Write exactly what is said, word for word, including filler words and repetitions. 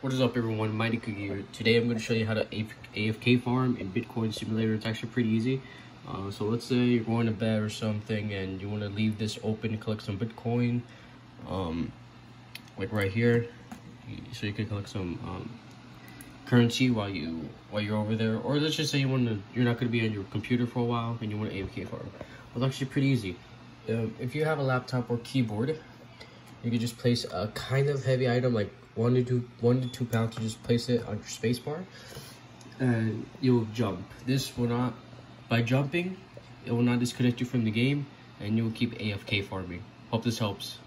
What is up, everyone? Mighty Cookie here. Today I'm going to show you how to A F K farm in Bitcoin Simulator. It's actually pretty easy. Uh, so let's say you're going to bed or something and you want to leave this open to collect some Bitcoin. Um, like right here. So you can collect some um, currency while, you, while you're over there. Or let's just say you want to, you're not going to be on your computer for a while and you want to A F K farm. Well, it's actually pretty easy. Uh, if you have a laptop or keyboard, you can just place a kind of heavy item like One to two, one to two pounds. You just place it on your space bar, and you'll jump. This will not, by jumping, it will not disconnect you from the game, and you'll keep A F K farming. Hope this helps.